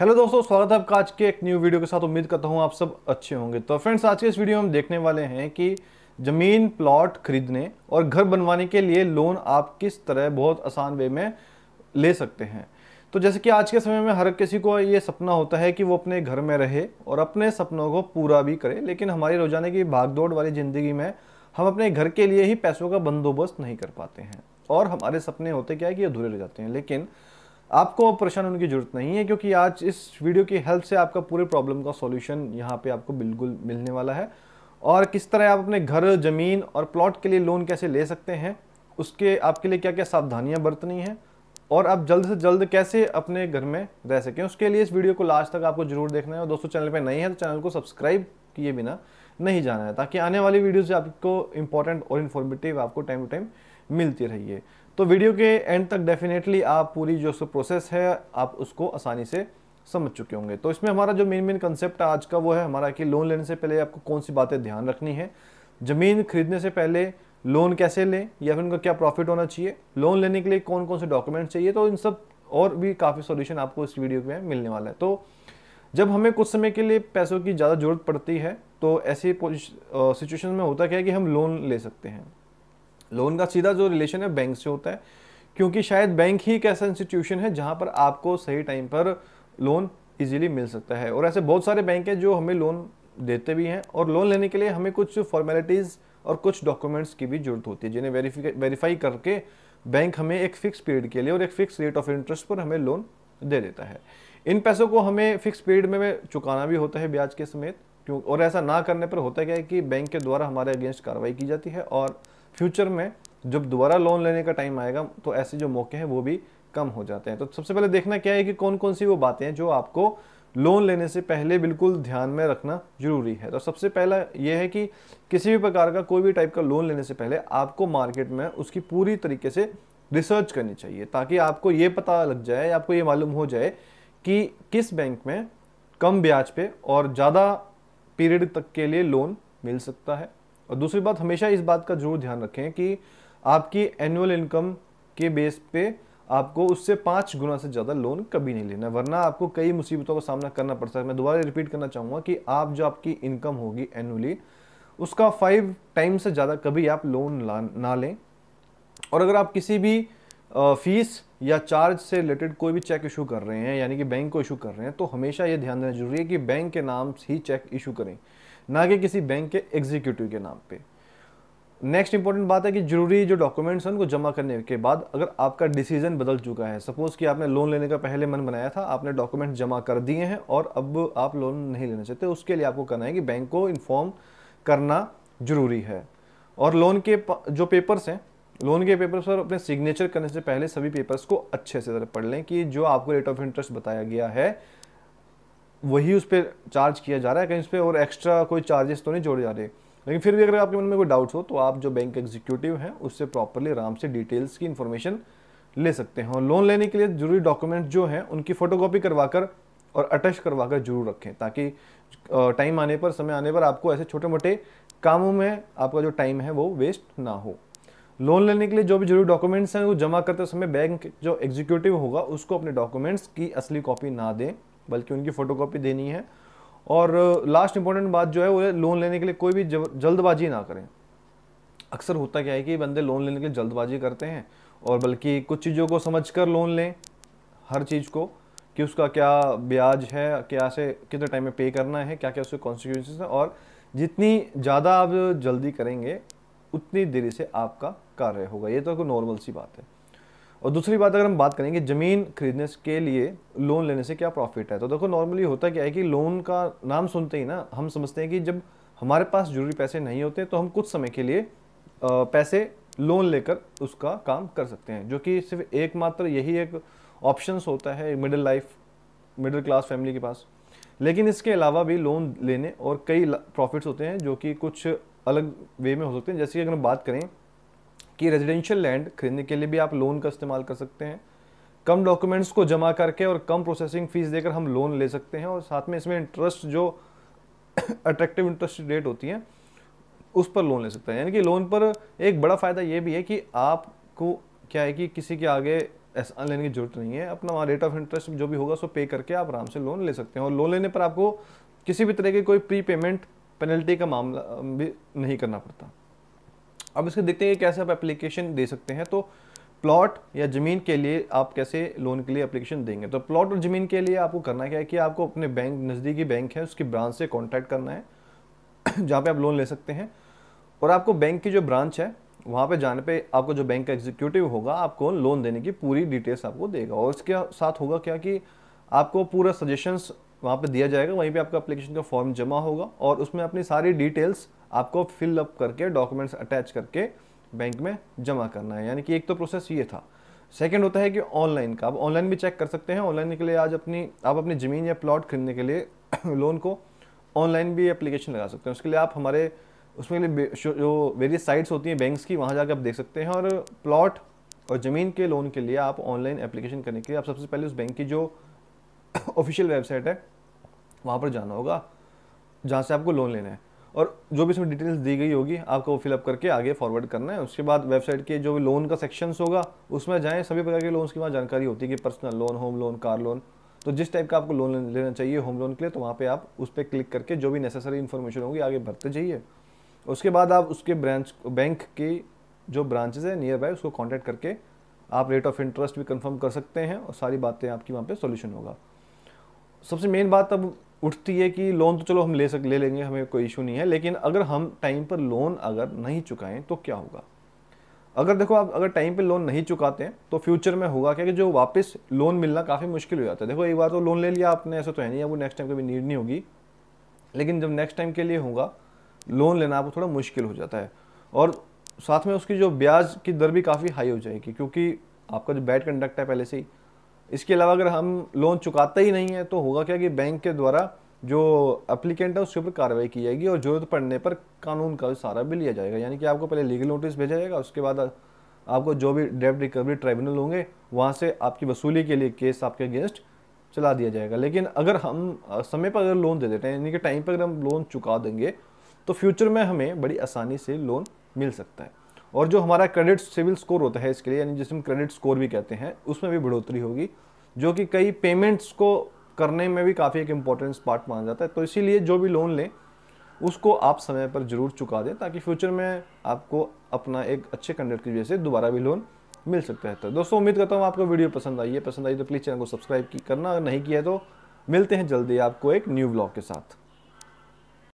Hello दोस्तों, स्वागत है आपका आज के एक न्यू वीडियो के साथ। उम्मीद करता हूँ आप सब अच्छे होंगे। तो फ्रेंड्स, आज के इस वीडियो में हम देखने वाले हैं कि ज़मीन प्लॉट खरीदने और घर बनवाने के लिए लोन आप किस तरह बहुत आसान वे में ले सकते हैं। तो जैसे कि आज के समय में हर किसी को ये सपना होता है कि वो अपने घर में रहे और अपने सपनों को पूरा भी करे, लेकिन हमारी रोज़ाना की भागदौड़ वाली ज़िंदगी में हम अपने घर के लिए ही पैसों का बंदोबस्त नहीं कर पाते हैं और हमारे सपने होते क्या है कि अधूरे रह जाते हैं। लेकिन आपको परेशान होने की ज़रूरत नहीं है, क्योंकि आज इस वीडियो की हेल्प से आपका पूरे प्रॉब्लम का सॉल्यूशन यहाँ पे आपको बिल्कुल मिलने वाला है। और किस तरह आप अपने घर, ज़मीन और प्लॉट के लिए लोन कैसे ले सकते हैं, उसके आपके लिए क्या क्या सावधानियाँ बरतनी हैं और आप जल्द से जल्द कैसे अपने घर में रह सकें, उसके लिए इस वीडियो को लास्ट तक आपको जरूर देखना है। और दोस्तों, चैनल पर नए हैं तो चैनल को सब्सक्राइब किए बिना नहीं जाना है, ताकि आने वाली वीडियोज़ आपको इंपॉर्टेंट और इन्फॉर्मेटिव आपको टाइम टू टाइम मिलती रहिए। तो वीडियो के एंड तक डेफिनेटली आप पूरी जो प्रोसेस है आप उसको आसानी से समझ चुके होंगे। तो इसमें हमारा जो मेन कंसेप्ट आज का वो है हमारा कि लोन लेने से पहले आपको कौन सी बातें ध्यान रखनी है, ज़मीन खरीदने से पहले लोन कैसे लें या फिर उनका क्या प्रॉफिट होना चाहिए, लोन लेने के लिए कौन कौन से डॉक्यूमेंट चाहिए। तो इन सब और भी काफ़ी सॉल्यूशन आपको इस वीडियो में मिलने वाला है। तो जब हमें कुछ समय के लिए पैसों की ज़्यादा ज़रूरत पड़ती है तो ऐसी सिचुएशन में होता क्या है कि हम लोन ले सकते हैं। लोन का सीधा जो रिलेशन है बैंक से होता है, क्योंकि शायद बैंक ही एक ऐसा इंस्टीट्यूशन है जहां पर आपको सही टाइम पर लोन इजीली मिल सकता है। और ऐसे बहुत सारे बैंक हैं जो हमें लोन देते भी हैं और लोन लेने के लिए हमें कुछ फॉर्मेलिटीज़ और कुछ डॉक्यूमेंट्स की भी जरूरत होती है, जिन्हें वेरीफाई करके बैंक हमें एक फ़िक्स पीरियड के लिए और एक फ़िक्स रेट ऑफ इंटरेस्ट पर हमें लोन दे देता है। इन पैसों को हमें फ़िक्स पीरियड में चुकाना भी होता है ब्याज के समेत। क्यों? और ऐसा ना करने पर होता क्या है कि बैंक के द्वारा हमारे अगेंस्ट कार्रवाई की जाती है और फ्यूचर में जब दोबारा लोन लेने का टाइम आएगा तो ऐसे जो मौके हैं वो भी कम हो जाते हैं। तो सबसे पहले देखना क्या है कि कौन कौन सी वो बातें हैं जो आपको लोन लेने से पहले बिल्कुल ध्यान में रखना जरूरी है। तो सबसे पहला ये है कि किसी भी प्रकार का कोई भी टाइप का लोन लेने से पहले आपको मार्केट में उसकी पूरी तरीके से रिसर्च करनी चाहिए, ताकि आपको ये पता लग जाए, आपको ये मालूम हो जाए कि किस बैंक में कम ब्याज पे और ज़्यादा पीरियड तक के लिए लोन मिल सकता है। और दूसरी बात, हमेशा इस बात का जरूर ध्यान रखें कि आपकी एनुअल इनकम के बेस पे आपको उससे 5 गुना से ज़्यादा लोन कभी नहीं लेना, वरना आपको कई मुसीबतों का सामना करना पड़ सकता है। मैं दोबारा रिपीट करना चाहूँगा कि आप जो आपकी इनकम होगी एनुअली, उसका 5 टाइम से ज़्यादा कभी आप लोन ना लें। और अगर आप किसी भी फीस या चार्ज से रिलेटेड कोई भी चेक इशू कर रहे हैं, यानी कि बैंक को इशू कर रहे हैं, तो हमेशा ये ध्यान देना जरूरी है कि बैंक के नाम से ही चेक इशू करें, ना कि किसी बैंक के एग्जीक्यूटिव के नाम पे। नेक्स्ट इंपॉर्टेंट बात है कि जरूरी जो डॉक्यूमेंट्स हैं उनको जमा करने के बाद अगर आपका डिसीजन बदल चुका है, सपोज कि आपने लोन लेने का पहले मन बनाया था, आपने डॉक्यूमेंट जमा कर दिए हैं और अब आप लोन नहीं लेना चाहते, उसके लिए आपको करना है कि बैंक को इन्फॉर्म करना जरूरी है। और लोन के जो पेपर्स हैं, लोन के पेपर्स पर अपने सिग्नेचर करने से पहले सभी पेपर्स को अच्छे से पढ़ लें कि जो आपको रेट ऑफ इंटरेस्ट बताया गया है वही उस पर चार्ज किया जा रहा है, कहीं उस पर और एक्स्ट्रा कोई चार्जेस तो नहीं जोड़े जा रहे। लेकिन फिर भी अगर आपके मन में कोई डाउट्स हो तो आप जो बैंक एग्जीक्यूटिव हैं उससे प्रॉपरली आराम से डिटेल्स की इन्फॉर्मेशन ले सकते हैं। और लोन लेने के लिए जरूरी डॉक्यूमेंट जो हैं उनकी फ़ोटोकॉपी करवाकर और अटैच करवाकर जरूर रखें, ताकि टाइम आने पर, समय आने पर आपको ऐसे छोटे मोटे कामों में आपका जो टाइम है वो वेस्ट ना हो। लोन लेने के लिए जो भी जरूरी डॉक्यूमेंट्स हैं वो जमा करते समय बैंक जो एग्जीक्यूटिव होगा उसको अपने डॉक्यूमेंट्स की असली कॉपी ना दें, बल्कि उनकी फ़ोटोकॉपी देनी है। और लास्ट इंपॉर्टेंट बात जो है वो है, लोन लेने के लिए कोई भी जल्दबाजी ना करें। अक्सर होता क्या है कि बंदे लोन लेने के लिए जल्दबाजी करते हैं, और बल्कि कुछ चीज़ों को समझकर लोन लें, हर चीज़ को कि उसका क्या ब्याज है, क्या से कितने टाइम में पे करना है, क्या क्या उसके कॉन्सिक्वेंसेस हैं। और जितनी ज़्यादा आप जल्दी करेंगे उतनी देरी से आपका कार्य होगा, ये तो नॉर्मल सी बात है। और दूसरी बात, अगर हम बात करेंगे ज़मीन खरीदने के लिए लोन लेने से क्या प्रॉफिट है, तो देखो नॉर्मली होता क्या है कि लोन का नाम सुनते ही ना हम समझते हैं कि जब हमारे पास जरूरी पैसे नहीं होते तो हम कुछ समय के लिए पैसे लोन लेकर उसका काम कर सकते हैं, जो कि सिर्फ एकमात्र यही एक ऑप्शंस होता है मिडिल क्लास फैमिली के पास। लेकिन इसके अलावा भी लोन लेने और कई प्रॉफिट्स होते हैं जो कि कुछ अलग वे में हो सकते हैं। जैसे कि अगर हम बात करें कि रेजिडेंशियल लैंड खरीदने के लिए भी आप लोन का इस्तेमाल कर सकते हैं, कम डॉक्यूमेंट्स को जमा करके और कम प्रोसेसिंग फ़ीस देकर हम लोन ले सकते हैं। और साथ में इसमें इंटरेस्ट जो अट्रैक्टिव इंटरेस्ट रेट होती है उस पर लोन ले सकते हैं। यानी कि लोन पर एक बड़ा फ़ायदा ये भी है कि आपको क्या है कि किसी के आगे ऐसा लेने की जरूरत नहीं है। अपना वहाँ रेट ऑफ इंटरेस्ट जो भी होगा उसको पे करके आप आराम से लोन ले सकते हैं, और लोन लेने पर आपको किसी भी तरह की कोई प्री पेमेंट पेनल्टी का मामला भी नहीं करना पड़ता। अब इसके देखते हैं कि कैसे आप एप्लीकेशन दे सकते हैं। तो प्लॉट या ज़मीन के लिए आप कैसे लोन के लिए एप्लीकेशन देंगे? तो प्लॉट और ज़मीन के लिए आपको करना क्या है कि आपको अपने बैंक, नज़दीकी बैंक है उसकी ब्रांच से कॉन्टैक्ट करना है जहाँ पे आप लोन ले सकते हैं, और आपको बैंक की जो ब्रांच है वहाँ पे जाने पे आपको जो बैंक का एग्जीक्यूटिव होगा आपको लोन देने की पूरी डिटेल्स आपको देगा। और इसके साथ होगा क्या कि आपको पूरा सजेशंस वहाँ पे दिया जाएगा, वहीं पे आपका एप्लीकेशन का फॉर्म जमा होगा और उसमें अपनी सारी डिटेल्स आपको फिलअप करके डॉक्यूमेंट्स अटैच करके बैंक में जमा करना है। यानी कि एक तो प्रोसेस ये था। सेकेंड होता है कि ऑनलाइन का, आप ऑनलाइन भी चेक कर सकते हैं। ऑनलाइन के लिए आज आप अपनी ज़मीन या प्लॉट खरीदने के लिए लोन को ऑनलाइन भी एप्लीकेशन लगा सकते हैं। उसके लिए आप हमारे उसमें लिए जो वेरियस साइट्स होती हैं बैंक्स की, वहाँ जाकर आप देख सकते हैं। और प्लॉट और ज़मीन के लोन के लिए आप ऑनलाइन एप्लीकेशन करने के लिए आप सबसे पहले उस बैंक की जो ऑफिशियल वेबसाइट है वहाँ पर जाना होगा जहाँ से आपको लोन लेना है, और जो भी उसमें डिटेल्स दी गई होगी आपको वो फिलअप करके आगे फॉरवर्ड करना है। उसके बाद वेबसाइट के जो लोन का सेक्शंस होगा उसमें जाएँ, सभी प्रकार के लोन्स की वहाँ जानकारी होती है कि personal loan, home loan, car loan, तो जिस टाइप का आपको लोन लेना चाहिए होम लोन के लिए तो वहाँ पे आप उस पर क्लिक करके जो भी नेसेसरी इन्फॉर्मेशन होगी आगे भरते जाइए। उसके बाद आप उसके ब्रांच, बैंक की जो ब्रांचेज है नियर बाय उसको कॉन्टैक्ट करके आप रेट ऑफ इंटरेस्ट भी कंफर्म कर सकते हैं, और सारी बातें आपकी वहाँ पे सॉल्यूशन होगा। सबसे मेन बात अब उठती है कि लोन तो चलो हम ले लेंगे, हमें कोई इशू नहीं है, लेकिन अगर हम टाइम पर लोन अगर नहीं चुकाएँ तो क्या होगा? अगर देखो, आप अगर टाइम पे लोन नहीं चुकाते हैं तो फ्यूचर में होगा क्या कि जो वापस लोन मिलना काफ़ी मुश्किल हो जाता है। देखो, एक बार तो लोन ले लिया आपने, ऐसा तो है नहीं आपको नेक्स्ट टाइम कभी नीड नहीं होगी, लेकिन जब नेक्स्ट टाइम के लिए होगा लोन लेना आपको थोड़ा मुश्किल हो जाता है। और साथ में उसकी जो ब्याज की दर भी काफ़ी हाई हो जाएगी, क्योंकि आपका जो बैड कंडक्ट है पहले से ही। इसके अलावा अगर हम लोन चुकाते ही नहीं है तो होगा क्या कि बैंक के द्वारा जो एप्लीकेंट है उसके ऊपर कार्रवाई की जाएगी, और जरूरत पड़ने पर कानून का सहारा भी लिया जाएगा। यानी कि आपको पहले लीगल नोटिस भेजा जाएगा, उसके बाद आपको जो भी डेब्ट रिकवरी ट्राइब्यूनल होंगे वहाँ से आपकी वसूली के लिए केस आपके अगेंस्ट चला दिया जाएगा। लेकिन अगर हम समय पर अगर लोन दे देते हैं, यानी कि टाइम पर अगर हम लोन चुका देंगे तो फ्यूचर में हमें बड़ी आसानी से लोन मिल सकता है। और जो हमारा क्रेडिट सिविल स्कोर होता है इसके लिए, यानी जिसे हम क्रेडिट स्कोर भी कहते हैं, उसमें भी बढ़ोतरी होगी, जो कि कई पेमेंट्स को करने में भी काफ़ी एक इम्पोर्टेंट पार्ट माना जाता है। तो इसीलिए जो भी लोन लें उसको आप समय पर जरूर चुका दें, ताकि फ्यूचर में आपको अपना एक अच्छे कंडक्ट की वजह से दोबारा भी लोन मिल सकता है। तो दोस्तों, उम्मीद करता हूँ आपको वीडियो पसंद आई तो प्लीज़ चैनल को सब्सक्राइब करना, अगर नहीं किया है तो। मिलते हैं जल्दी आपको एक न्यू ब्लॉग के साथ।